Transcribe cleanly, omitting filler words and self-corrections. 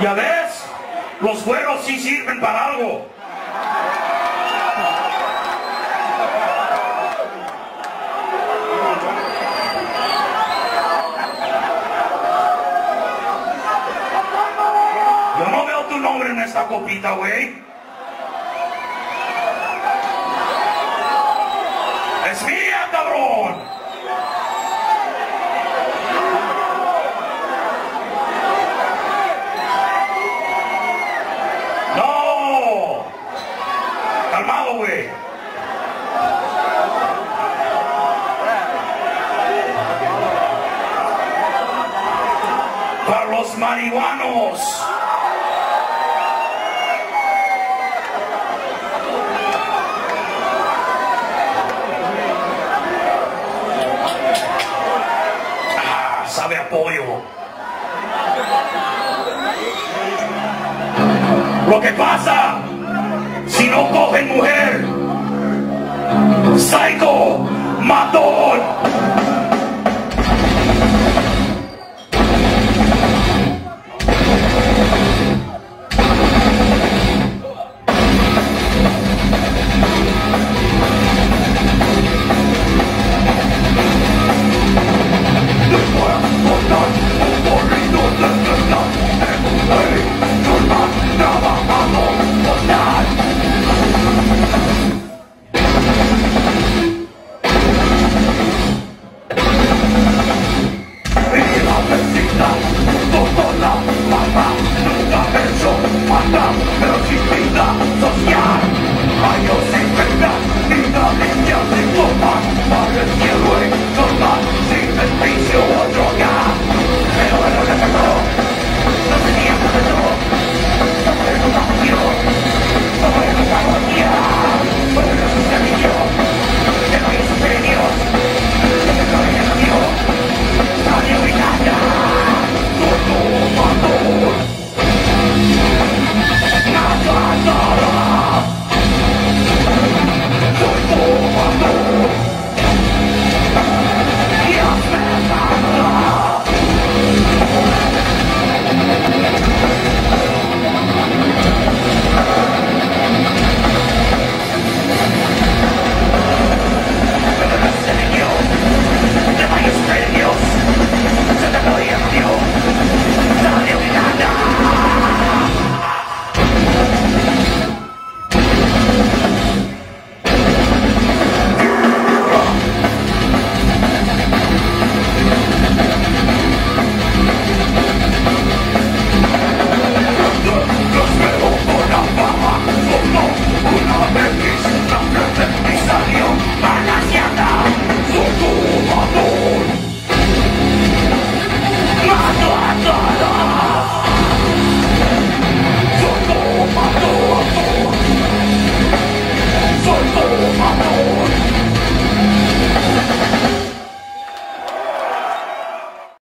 Ya ves, los fuegos sí sirven para algo. Yo no veo tu nombre en esta copita, güey. Es mía, cabrón. Para los marihuanos. Ah, sabe a pollo. Lo que pasa si no cogen mujer. Cyko Maton.